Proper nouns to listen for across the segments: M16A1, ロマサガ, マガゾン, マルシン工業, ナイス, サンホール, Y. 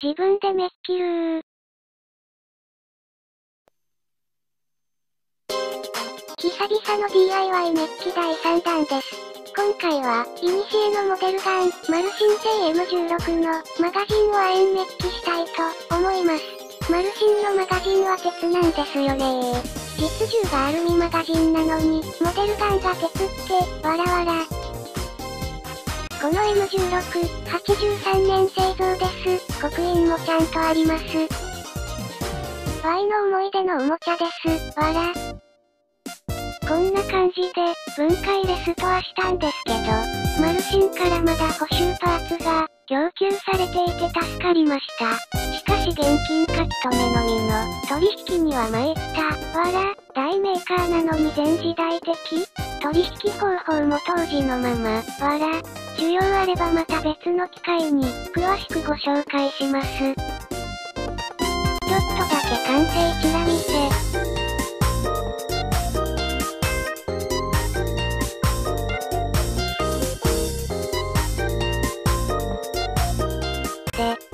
自分でめっきるー。久々の DIY メッキ第3弾です。今回は、古のモデルガン、マルシン製 M16 のマガジンを亜鉛メッキしたいと思います。マルシンのマガジンは鉄なんですよねー。実銃がアルミマガジンなのに、モデルガンが鉄って、わらわら。この M16、83年製造です。刻印もちゃんとあります。Y の思い出のおもちゃです。わら。こんな感じで、分解レストアしたんですけど、マルシンからまだ補修パーツが、供給されていて助かりました。しかし現金書き留めのみの、取引には参った。わら、大メーカーなのに全時代的。取引方法も当時のまま、わら、需要あればまた別の機会に、詳しくご紹介します。ちょっとだけ完成ちら見て。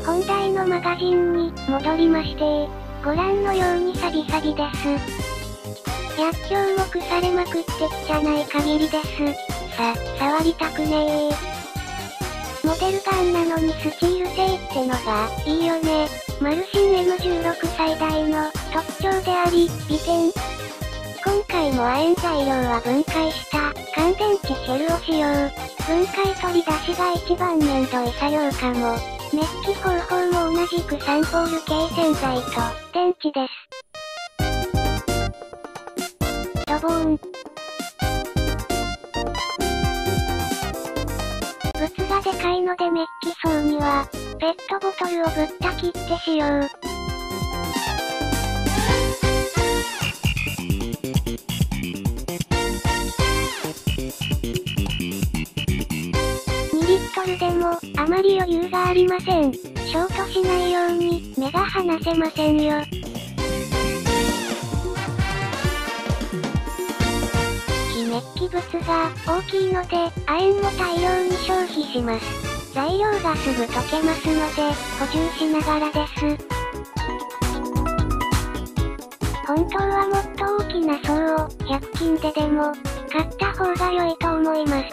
本題のマガジンに戻りましてー、ご覧のようにサビサビです。薬莢も腐れまくって汚い限りです。触りたくねー。モデルガンなのにスチール製ってのがいいよね。マルシン M16 最大の特徴であり、美点。今回も亜鉛材料は分解した乾電池シェルを使用。分解取り出しが一番めんどい作業かも。メッキ方法も同じくサンホール系洗剤と電池です。ドボーン。ブツがでかいのでメッキ層にはペットボトルをぶった切って使用。でも、あまり余裕がありません。ショートしないように、目が離せませんよ。非メッキ物が大きいので、亜鉛も大量に消費します。材料がすぐ溶けますので、補充しながらです。本当はもっと大きな層を、100均ででも、買った方が良いと思います。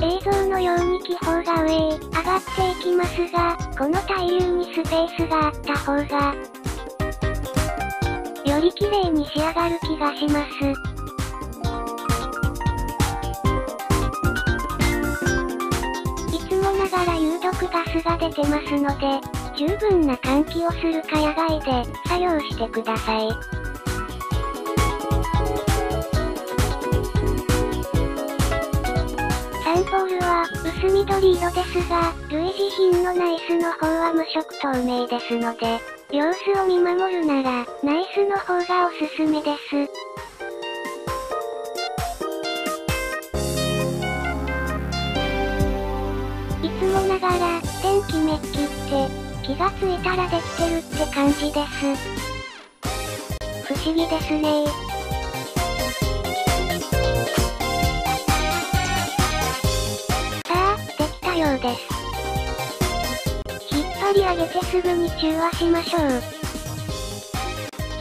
映像のように気泡が上へ上がっていきますが、この対流にスペースがあった方が、より綺麗に仕上がる気がします。いつもながら有毒ガスが出てますので、十分な換気をするか野外で作業してください。サンホールは薄緑色ですが、類似品のナイスの方は無色透明ですので、様子を見守るなら、ナイスの方がおすすめです。いつもながら、電気メッキって、気がついたらできてるって感じです。不思議ですねー。です。引っ張り上げてすぐに中和しましょう。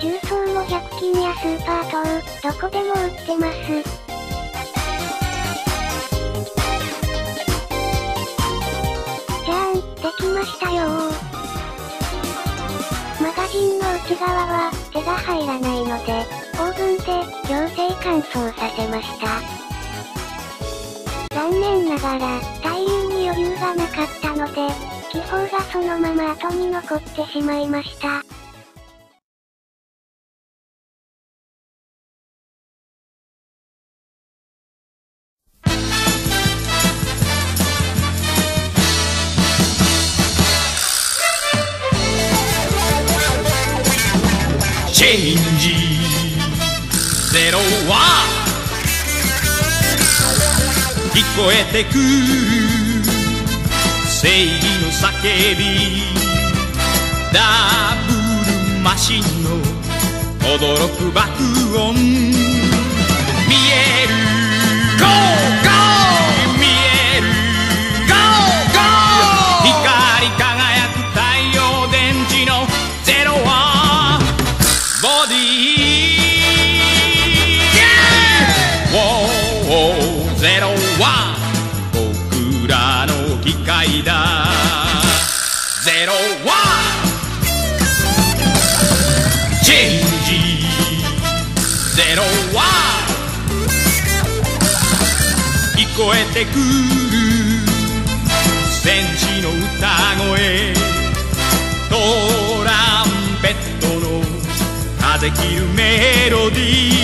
重曹も100均やスーパー等、どこでも売ってます。じゃーん、できましたよー。マガジンの内側は手が入らないので、オーブンで強制乾燥させました。残念ながら、対流に余裕がなかったので、気泡がそのまま後に残ってしまいました。チェンジゼロは聞こえてく正義の叫びダブルマシンの驚く爆音見える GO! GO! 見える GO! GO! 光か裏の機械だゼロはチェンジゼロは聞こえてくる戦士の歌声トランペットの風切るメロディー